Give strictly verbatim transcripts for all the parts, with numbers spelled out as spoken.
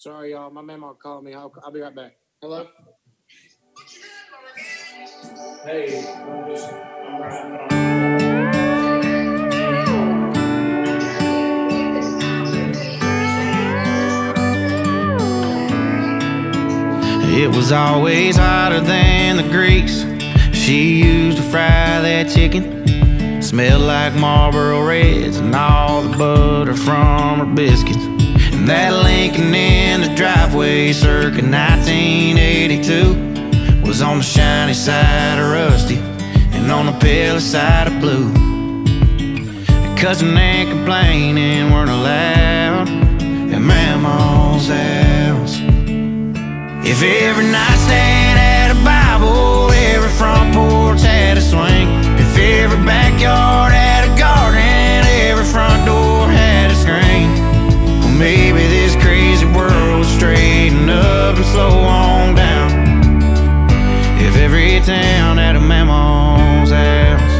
Sorry, y'all. My mama called me. I'll, I'll be right back. Hello? Hey. I'm just, I'm right on. It was always hotter than the grease she used to fry that chicken. Smelled like Marlboro Reds and all the butter from her biscuits. And that Lincoln in the driveway circa nineteen eighty-two was on the shiny side of rusty and on the pale side of blue. Cousin and complaining weren't allowed at Mamaw's house. If every nightstand had a Bible, every front porch had a swing, if every backyard had a garden, every front door had a screen, well, maybe this crazy world would straighten up and slow on down if every town had a Mamaw's house.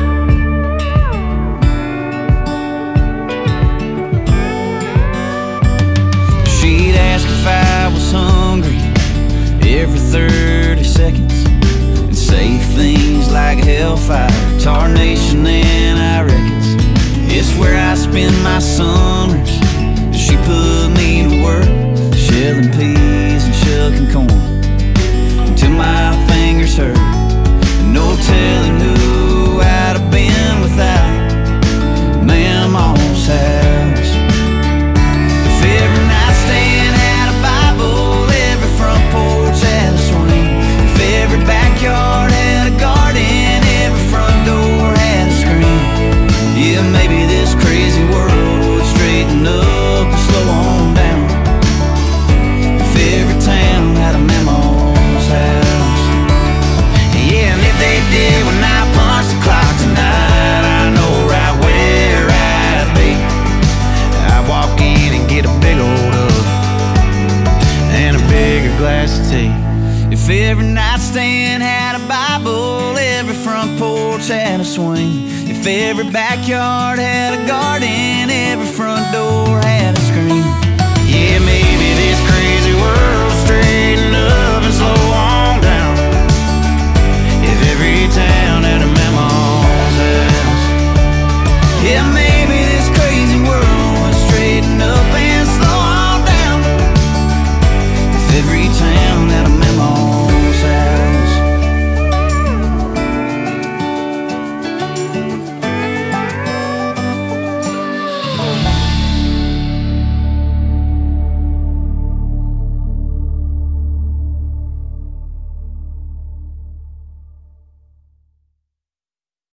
She'd ask if I was hungry every thirty seconds and say things like hellfire, tarnation, and I reckons. It's where I spend my summers. She put me to work shelling peas and shucking corn until my fingers hurt. No telling who I'd have been without Mamaw's house. If every nightstand had a Bible, every front porch had a swing, if every backyard had a garden, every front door had a screen, yeah, maybe this crazy world would straighten up and slow on down if every town had a Mamaw's house. Yeah, and if they did when I punched the clock tonight, I know right where I'd be. I'd walk in and get a big old bigger glass of tea. If every nightstand had a Bible, every front porch had a swing, if every backyard had a garden, every front door had